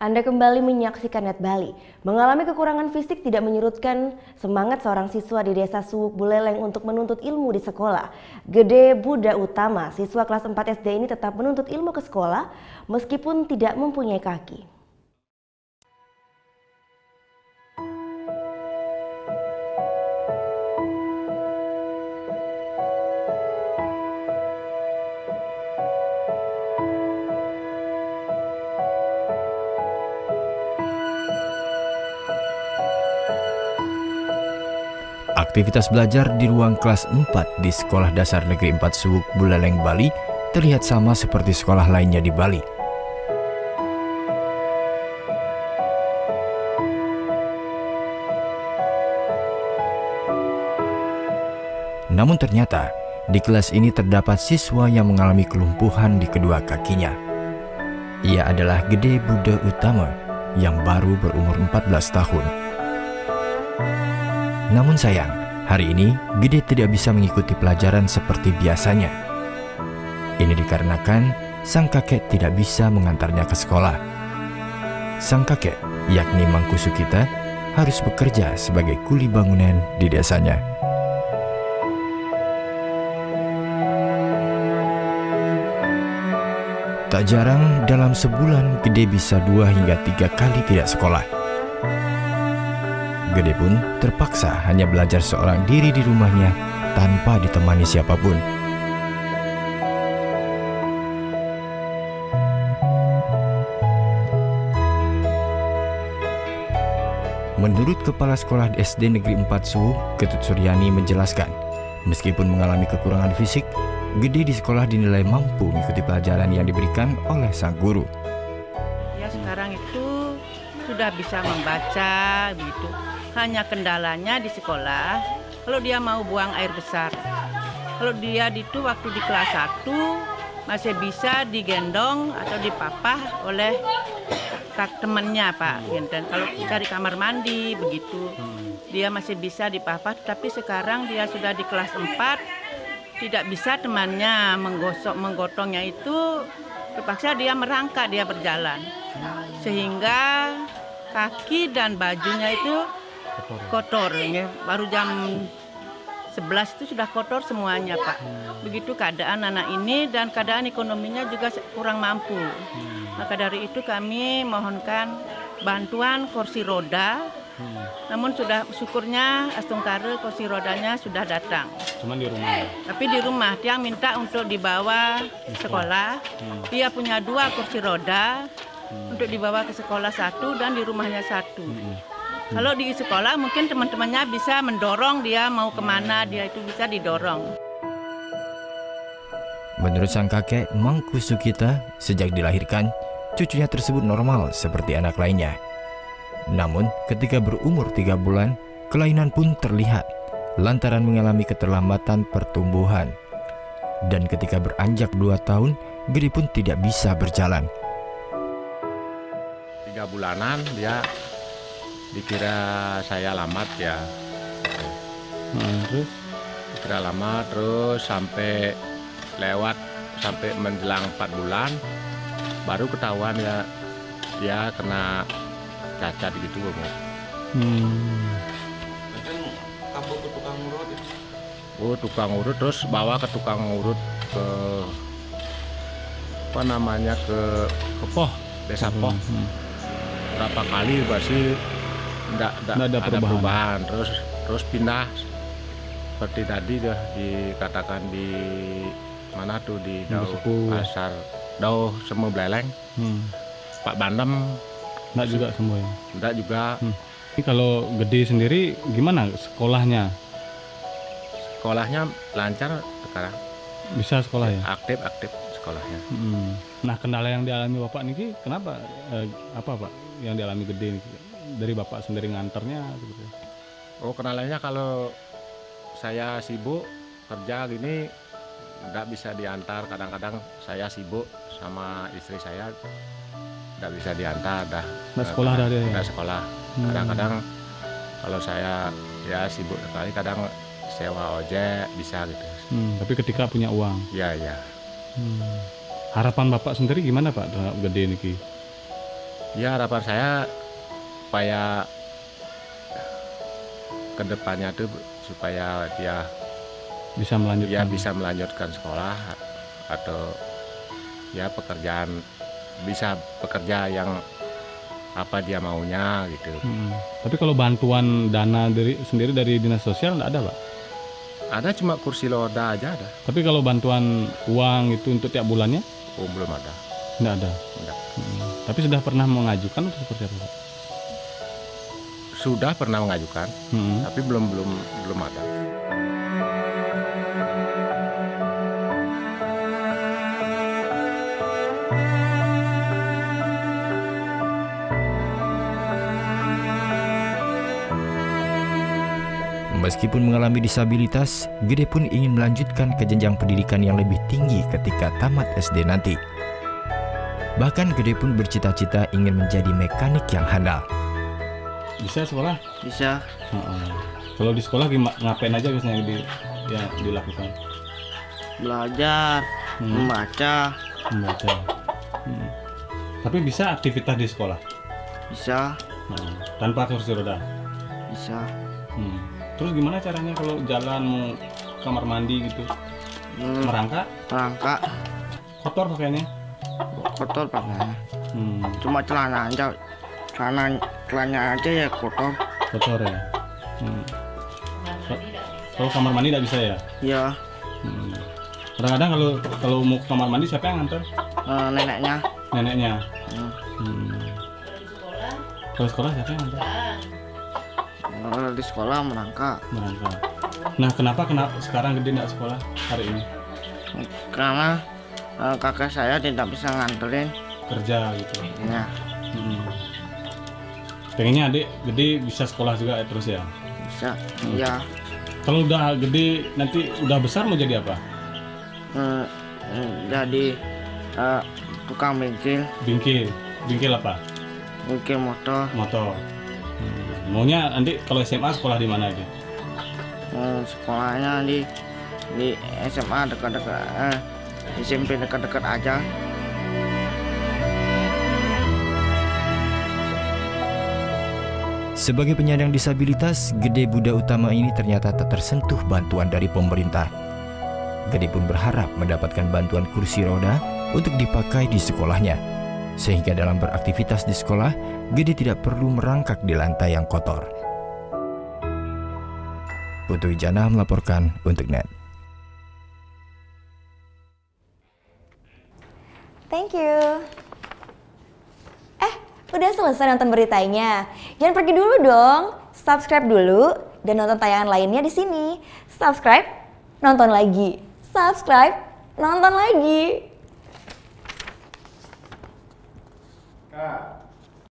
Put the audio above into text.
Anda kembali menyaksikan Net Bali. Mengalami kekurangan fisik tidak menyurutkan semangat seorang siswa di desa Suwug Buleleng untuk menuntut ilmu di sekolah. Gede Buda Utama, siswa kelas 4 SD ini tetap menuntut ilmu ke sekolah meskipun tidak mempunyai kaki. Aktivitas belajar di ruang kelas 4 di Sekolah Dasar Negeri 4 Suwug Buleleng, Bali terlihat sama seperti sekolah lainnya di Bali. Namun ternyata di kelas ini terdapat siswa yang mengalami kelumpuhan di kedua kakinya. Ia adalah Gede Buda Utama yang baru berumur 14 tahun. Namun sayang, hari ini Gede tidak bisa mengikuti pelajaran seperti biasanya. Ini dikarenakan sang kakek tidak bisa mengantarnya ke sekolah. Sang kakek, yakni Mangku Sukita, harus bekerja sebagai kuli bangunan di desanya. Tak jarang dalam sebulan Gede bisa 2 hingga 3 kali tidak sekolah. Gede pun terpaksa hanya belajar seorang diri di rumahnya tanpa ditemani siapapun. Menurut Kepala Sekolah SD Negeri 4 Suwug, Ketut Suryani menjelaskan, meskipun mengalami kekurangan fisik, Gede di sekolah dinilai mampu mengikuti pelajaran yang diberikan oleh sang guru. Ya, sekarang itu sudah bisa membaca gitu. Hanya kendalanya di sekolah, kalau dia mau buang air besar. Kalau dia itu waktu di kelas 1 masih bisa digendong atau dipapah oleh temannya Pak Genten. Kalau cari kamar mandi begitu, dia masih bisa dipapah. Tapi sekarang dia sudah di kelas 4, tidak bisa temannya menggotongnya itu, terpaksa dia merangkak, dia berjalan. Sehingga kaki dan bajunya itu kotor, ya. Baru jam 11 itu sudah kotor semuanya Pak. Begitu keadaan anak ini dan keadaan ekonominya juga kurang mampu. Maka dari itu kami mohonkan bantuan kursi roda. Namun sudah syukurnya astungkare kursi rodanya sudah datang. Cuman di rumah. Tapi di rumah dia minta untuk dibawa sekolah. Dia punya 2 kursi roda. Untuk dibawa ke sekolah 1 dan di rumahnya 1. Kalau di sekolah mungkin teman-temannya bisa mendorong dia mau kemana, dia itu bisa didorong. Menurut sang kakek Mangku Sukita, sejak dilahirkan cucunya tersebut normal seperti anak lainnya. Namun ketika berumur 3 bulan kelainan pun terlihat lantaran mengalami keterlambatan pertumbuhan. Dan ketika beranjak 2 tahun Gede pun tidak bisa berjalan. 3 bulanan dia dikira saya lamat ya, dikira lama, terus sampai lewat sampai menjelang 4 bulan baru ketahuan ya dia kena cacat gitu. Kamu ke tukang urut? Oh, tukang urut, terus bawa ke tukang urut ke apa namanya, ke Poh, desa Poh. Berapa kali pasti tidak ada perubahan. Terus pindah seperti tadi dah dikatakan di mana tuh di pasar Dauh Semu Buleleng, Pak Bandem enggak juga semuanya. Enggak juga. Ini kalau Gede sendiri gimana sekolahnya? Sekolahnya lancar sekarang. Bisa sekolah ya? Aktif sekolahnya. Nah, kendala yang dialami Bapak niki kenapa? Apa Pak? Yang dialami Gede dari Bapak sendiri nganternya gitu. Oh, kendalanya kalau saya sibuk kerja gini nggak bisa diantar, kadang-kadang saya sibuk sama istri saya nggak bisa diantar dah. Nggak sekolah dah dia. Nggak sekolah. Kadang-kadang kalau saya ya sibuk sekali kadang sewa ojek bisa gitu. Tapi ketika punya uang. Iya. Harapan Bapak sendiri gimana Pak terhadap Gede niki? Ya, harapan saya supaya kedepannya tuh supaya dia bisa melanjutkan, sekolah atau ya pekerjaan, bisa pekerja yang apa dia maunya gitu. Tapi kalau bantuan dana sendiri dari dinas sosial nggak ada, Pak? Ada, cuma kursi roda aja ada. Tapi kalau bantuan uang itu untuk tiap bulannya? Oh, belum ada. Nggak ada. Nggak. Tapi sudah pernah mengajukan atau seperti apa, Pak? Sudah pernah mengajukan, tapi belum ada. Meskipun mengalami disabilitas, Gede pun ingin melanjutkan ke jenjang pendidikan yang lebih tinggi ketika tamat SD nanti. Bahkan Gede pun bercita-cita ingin menjadi mekanik yang handal. Bisa sekolah? Bisa. Kalau di sekolah ngapain aja biasanya yang dilakukan? Belajar, membaca. Tapi bisa aktivitas di sekolah? Bisa. Tanpa kursi roda? Bisa. Terus gimana caranya kalau jalan mau kamar mandi gitu? Merangkak? Merangkak. Kotor pakaiannya? Kotor pakaiannya. Cuma celana aja. Celana aja ya kotor. Kotor ya. Kalau kamar mandi tidak bisa ya? Iya. Kadang-kadang kalau mau ke kamar mandi siapa yang nganter? Neneknya. Neneknya. Kalau sekolah siapa yang nganter? Di sekolah merangkak. Merangkak. Nah, kenapa sekarang Gede tidak sekolah hari ini? Karena kakak saya tidak bisa nganterin. Kerja gitu. Iya. Pengennya adik Gede bisa sekolah juga terus ya? Bisa, iya. Kalau udah gede, nanti udah besar mau jadi apa? Jadi tukang bengkel. Bengkel? Bengkel apa? Bengkel motor. Motor. Maunya nanti kalau SMA sekolah di mana adik? Sekolahnya di SMA dekat-dekat, SMP dekat-dekat aja. Sebagai penyandang disabilitas, Gede Buda Utama ini ternyata tak tersentuh bantuan dari pemerintah. Gede pun berharap mendapatkan bantuan kursi roda untuk dipakai di sekolahnya. Sehingga dalam beraktivitas di sekolah, Gede tidak perlu merangkak di lantai yang kotor. Putu Ijana melaporkan untuk Net. Thank you. Udah selesai nonton beritanya. Jangan pergi dulu dong. Subscribe dulu dan nonton tayangan lainnya di sini. Subscribe, nonton lagi. Subscribe, nonton lagi.